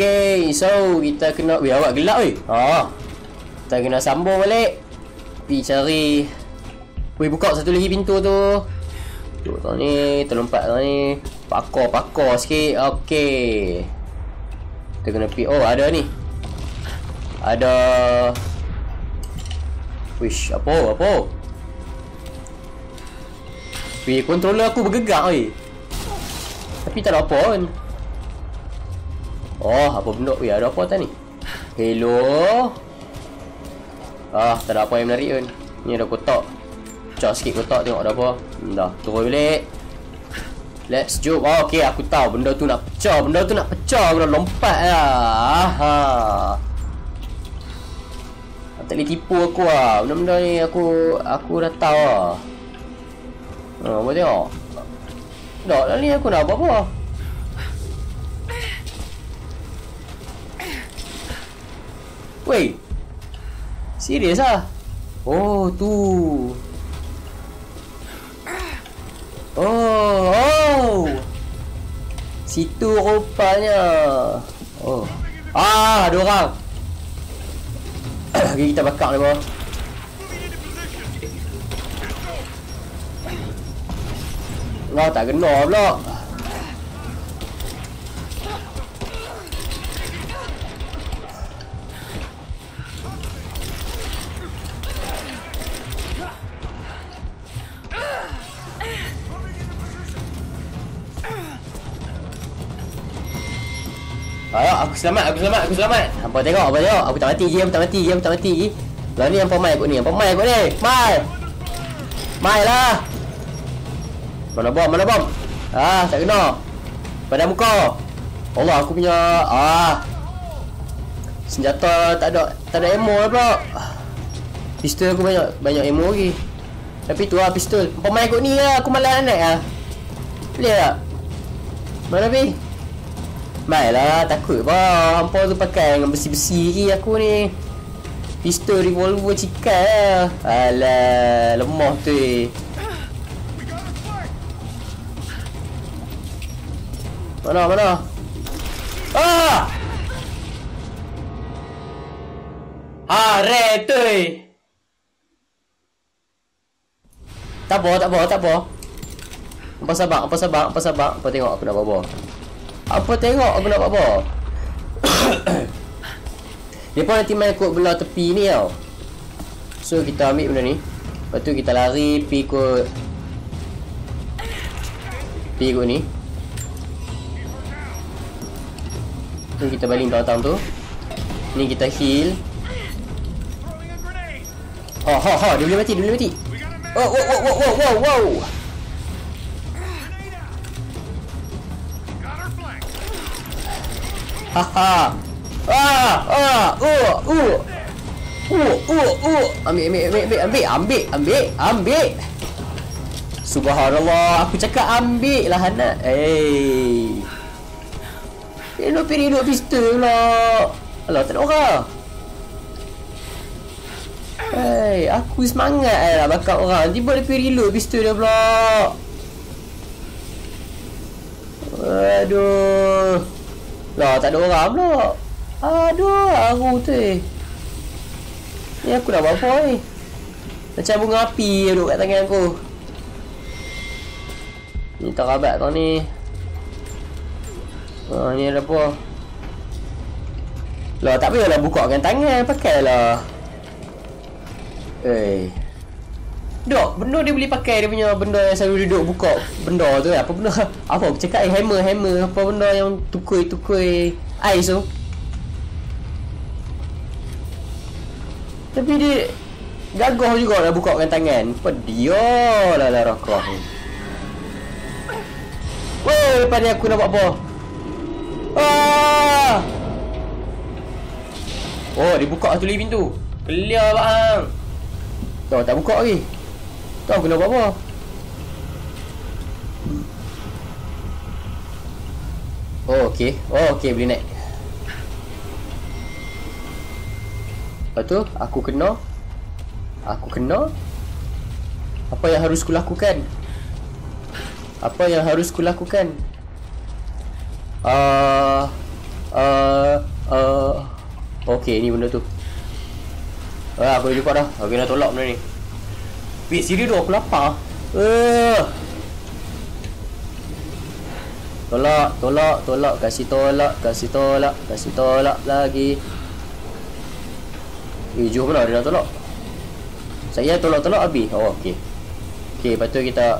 Okay, so kita kena... Weh, awak gelap weh. Haa, kita kena sambung balik. Pergi cari. Weh, buka satu lagi pintu tu. Duduk tengok ni, terlompat tengok ni. Pakar sikit. Okay, kita kena pergi. Oh, ada ni. Ada. Wish, apa? Weh, controller aku bergegak weh. Tapi tak ada apa kan. Oh, apa benda? Weh, ada apa tak ni? Hello? Ah, tak ada apa yang menarik kan. Ni ada kotak. Cak sikit kotak, tengok ada apa. Dah, turun balik. Let's jump. Oh, ok, aku tahu benda tu nak pecah. Aku nak lompat lah. Ha. Tak boleh tipu aku lah. Benda-benda ni aku dah tahu lah. Ha, boleh tengok. Tak lah ni aku nak buat apa. Weh, serius lah. Oh tu. Oh. Situ rupanya. Oh. Ah, ada orang. Okay, kita bakar dia bawah. Wah, tak kena pula. Aku selamat, Hampa tengok, Aku tak mati je, aku tak mati je. Lah ni hampa mai kot ni, Mai! Mai lah! Mana bom? Ah, tak kena. Pada muka. Allah, aku punya. Ah. Senjata tak ada ammo lah pula. Pistol aku banyak ammo lagi. Tapi tu lah pistol. Hampa mai kot ni lah, aku malas nak naik lah. Boleh tak? Mana pergi? Mailah, takut bah. Hampa tu pakai dengan besi-besi lagi aku ni. Pistol revolver cikai lah. Alah, lemah tu Mana? Ah! Ah, red tu Tak apa. Apa sabar. Apa tengok aku nak buat apa. Dia pun nanti main kot belah tepi ni tau. So kita ambil benda ni. Lepas tu kita lari Pergi kot ni. Ni kita baling datang tu. Ni kita heal. Oh, dia boleh mati. Wow. Haha. Ambil. Subhanallah, aku cakap ambil lah anak. Eh. Pergi duduk pistol lah. Alah, tak ada orang. Hei, aku semangat lah bakar orang. Tiba dia pergi reload pistol dia pula. Aduh. Lah, tak ada orang pula. Aduh, haru tu Ni aku nak buat apa ni? Macam bunga api duduk kat tangan aku. Ni tak rabat tau ni. Haa, ni ada apa? Lah, tak payahlah buka dengan tangan. Pakailah. Dok, benda dia boleh pakai dia punya benda yang selalu duduk buka benda tu. Apa benda? Apa aku cakap? Hammer. Apa benda yang tukui-tukui ais tu. Tapi dia gagah juga dah buka dengan tangan. Pedia lah rakah ni. Weh, depan aku nak buat apa? Ah! Oh, dia buka satu lagi pintu. Clear bang. Dah tak buka lagi. Aku nak buat apa? Oh, okey, boleh naik. Lepas tu, aku kena. Apa yang harus kulakukan? okey ni benda tu. Aku dah jumpa dah. Aku nak tolak benda ni. Wait, siri tu aku lapar. Tolak, tolak, tolak, kasih tolak, kasih tolak, kasih tolak lagi. Jom lah dia nak tolak. Saya tolak-tolak habis. Oh okey. Okey, lepas tu kita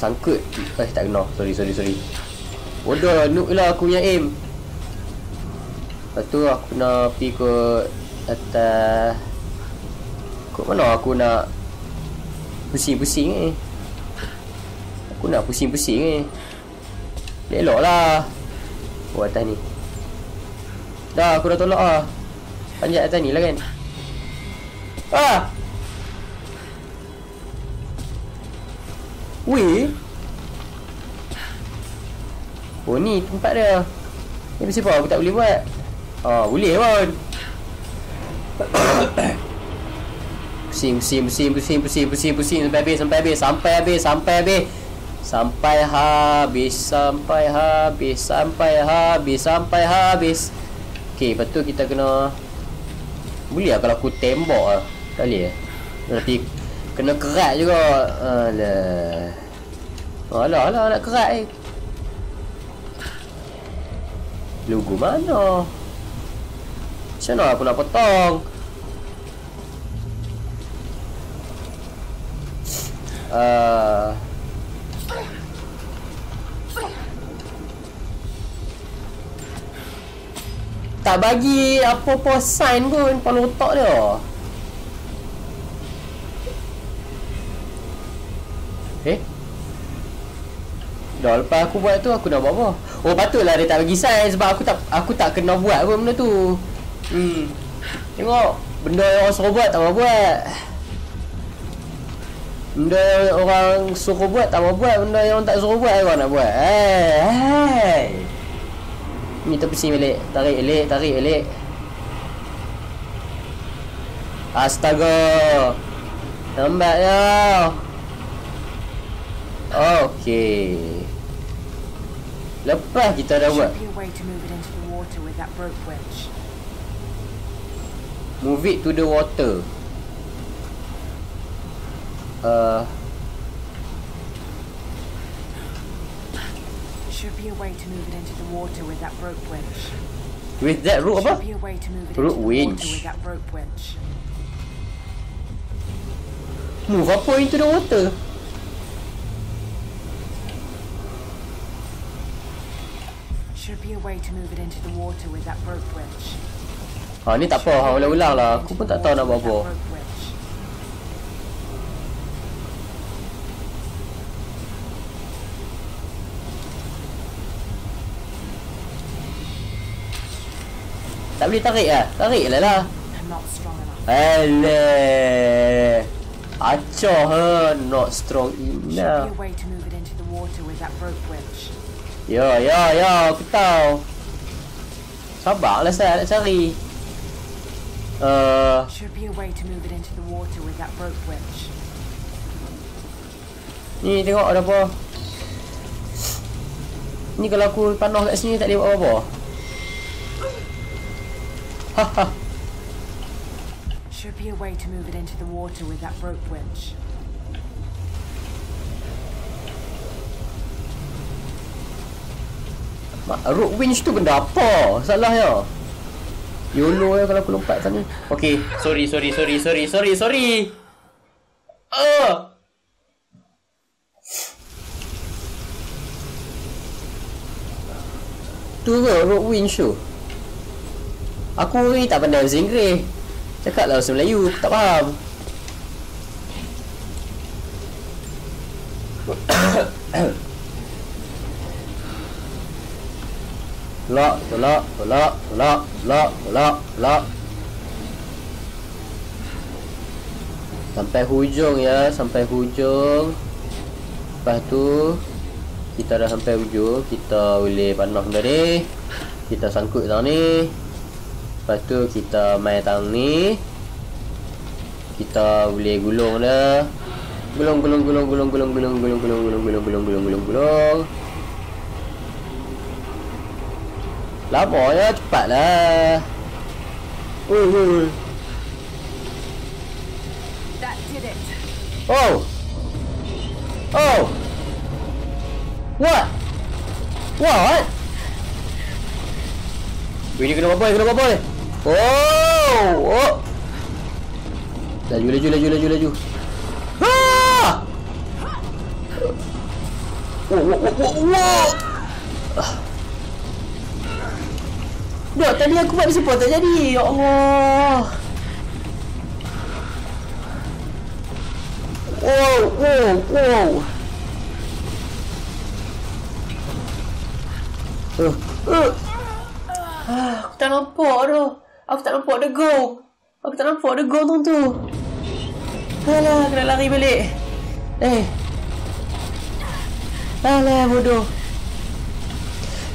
sangkut. Tak kena. Sorry. Bodoh lah, noob lah aku punya aim. Lepas tu aku nak pergi ke atas. Kok mana aku nak pusing-pusing ni? Aku nak pusing-pusing ni. Lelok lah. Oh atas ni. Dah aku dah tolak lah. Panjat atas ni lah kan. Ah. Weh. Oh ni tempat dia. Ni mesti aku tak boleh buat. Boleh pun. Pusing sampai habis. Okey, lepas tu kita kena. Boleh lah kalau aku tembak lah. Tak boleh lah. Nanti kena kerat juga. Alah nak kerat eh. Logo mana? Macam mana aku nak potong? Tak bagi apa-apa sign pun kepala otak dia. Dah lepas aku buat tu aku nak buat apa? Oh patutlah dia tak bagi sign sebab aku tak kena buat pun benda tu. Tengok benda yang orang suruh buat tak mau buat. Benda orang suruh buat tak mau buat. Benda yang orang tak suruh buat orang nak buat. Hei. Ni terpusing elok. Tarik elok. Astaga. Lambat dah. Okey. Lepas kita dah buat. Move it to the water. Should be a way to move it into the water with that rope winch. With that rope apa? Rope winch. Move apa into the water? Should be a way to move it into the water with that rope winch. Ni tak apa, ulang-ulang lah. Aku pun tak tahu nak buat apa. Tak boleh tarik lah. Tariklah lah. Alah. Acah lah. Not strong enough. Ya. Aku tahu. Sabarlah saya nak cari. Ni tengok ada apa. Ni kalau aku panah kat sini tak boleh buat apa-apa. Should be a way to move it into the water with that rope winch. Rope winch tu benda apa? Salah ya. YOLO ya kalau aku lompat sana. Okey, sorry. Tu ke rope winch tu? Aku ni tak pandai bahasa Inggeris. Cakaplah bahasa Melayu, aku tak faham. Tolak. Sampai hujung ya, sampai hujung. Lepas tu kita dah sampai hujung, kita boleh panah benda ni. Kita sangkut tangan ni. Lepas tu kita main tangan ni. Kita boleh gulung dah. Gulung. Lama ya, cepatlah. Wait. That did it. Oh! Oh! What? What? Video kenapa boleh? Oh! Laju. Ah! Whoa! Dok, tadi aku buat support tak jadi. Ya Allah. Wow. Aku tak nampak tu. Aku tak nampak the goal. Aku tak nampak the goal tu. Alah, kena lari balik. Alah, bodoh.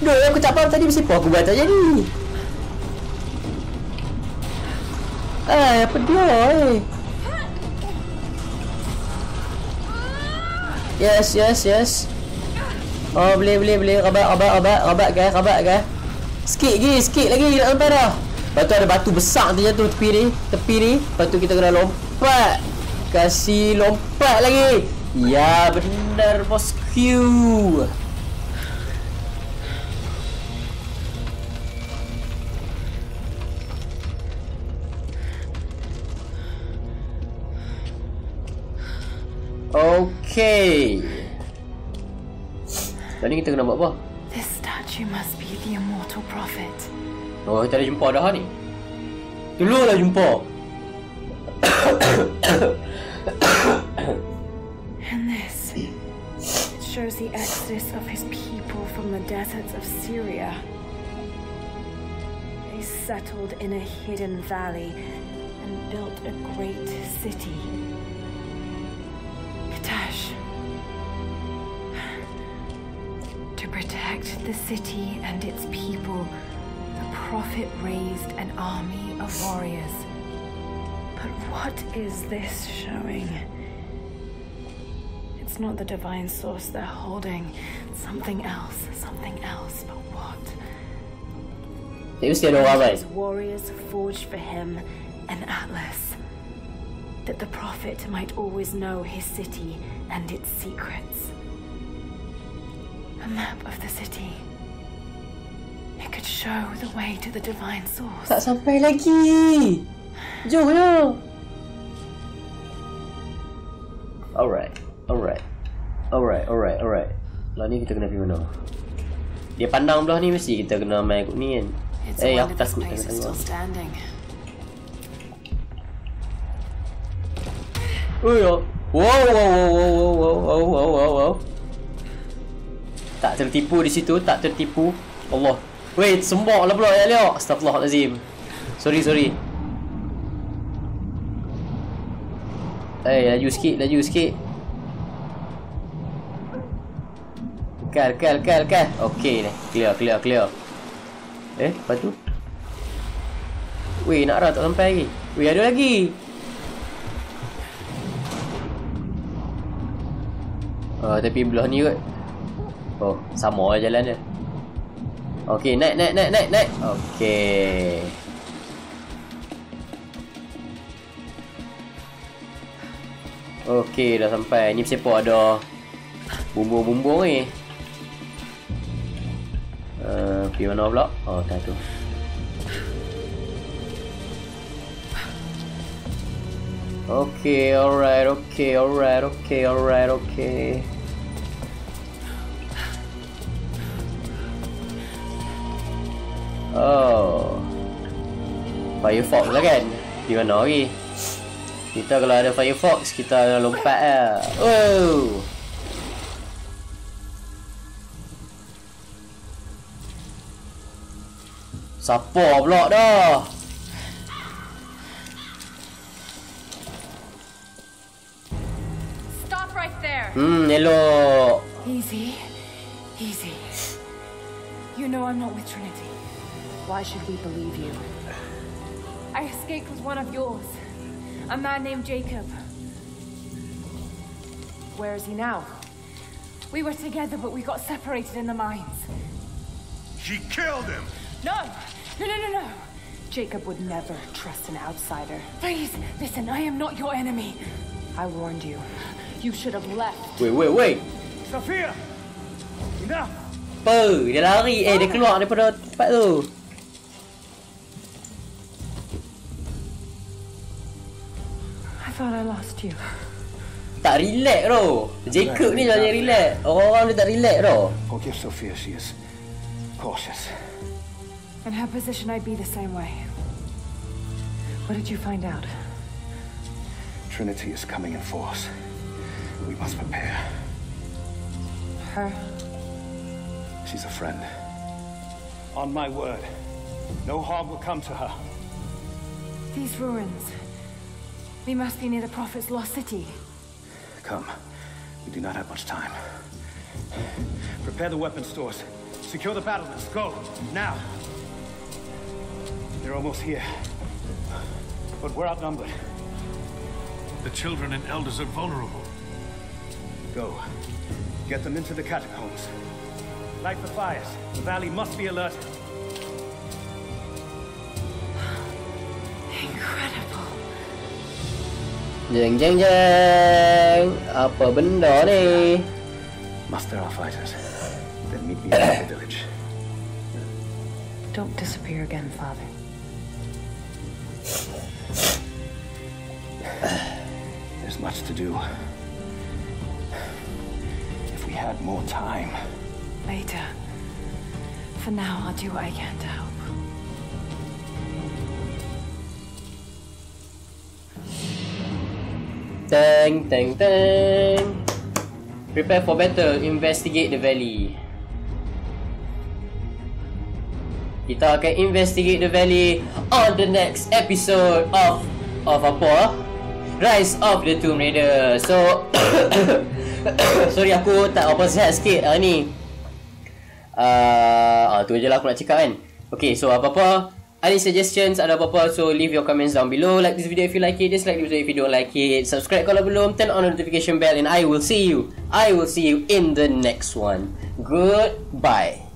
Dok, aku tak faham tadi bersiapa aku buat tak jadi. Apa dia? Yes. Oh, boleh. Rabak. Sikit lagi nak lompat dah. Lepas tu ada batu besar tu jatuh tepi ni. Lepas tu kita kena lompat. Kasih lompat lagi. Ya, benar bosku. Okay. Tadi kita kena buat apa? This statue must be the immortal prophet. Oh, kita dah jumpa dah ni. Dulu dah jumpa. And this shows the exodus of his people from the deserts of Syria. They settled in a hidden valley and built a great city. To protect the city and its people, the prophet raised an army of warriors. But what is this showing? It's not the divine source they're holding. Something else, but what? These warriors forged for him an atlas. That the prophet might always know his city and its secrets. A map of the city. It could show the way to the divine source. Tak sampai lagi. Jauh dah. Alright. Lah ni kita kena pergi mana? Dia pandang belah ni mesti kita kena main ikut ni kan. Aku takut tengok. Wow. Tak tertipu di situ, Allah. Wait, sembok lah pula. Elok. Astaghfirullahalazim. Sorry. Laju sikit. Kal. Okey dah. Clear. Lepas tu. Weh, nak arah tak sampai lagi. Weh, ada lagi. Tapi belah ni kot. Oh, sama lah jalan dia. Okey, naik. Okey. Okey, dah sampai. Ni siapa ada bumbung-bumbung ni. Pergi mana pula? Oh, dah tu. Okay. Oh. Firefox lah kan? Di mana lagi? Kita kalau ada Firefox, kita akan lompat lah. Oh. Siapa pula dah? Hello. Easy. You know I'm not with Trinity. Why should we believe you? I escaped with one of yours. A man named Jacob. Where is he now? We were together, but we got separated in the mines. She killed him! No! Jacob would never trust an outsider. Please, listen, I am not your enemy. I warned you. You should have left. Wait. Sophia! Enough! Pergi dia lari. Dia keluar daripada tempat tu. I thought I lost you. Tak relax bro. Jacob ni jangan relax. Orang-orang dia tak relax bro. Forgive Sophia, she is cautious. In her position, I'd be the same way. What did you find out? Trinity is coming in force. We must prepare. Her? She's a friend. On my word, no harm will come to her. These ruins. We must be near the Prophet's lost city. Come. We do not have much time. Prepare the weapon stores. Secure the battlements. Go. Now. They're almost here. But we're outnumbered. The children and elders are vulnerable. Go. Get them into the catacombs. Light the fires. The valley must be alerted. Incredible. Jeng jeng jeng. Apa benda ni? Muster our fighters. Then meet me at the village. Don't disappear again, Father. There's much to do. If we had more time. Later. For now, I'll do what I can to help. Dang, dang, dang. Prepare for battle. Investigate the valley. Kita akan investigate the valley on the next episode of apa? Rise of the Tomb Raider. So sorry aku tak apa sihat sikit hari ni. Tu je lah aku nak cakap kan. Okay, so apa-apa any suggestions, ada apa-apa, so leave your comments down below. Like this video if you like it, dislike this video if you don't like it. Subscribe kalau belum, turn on the notification bell, and I will see you in the next one. Goodbye.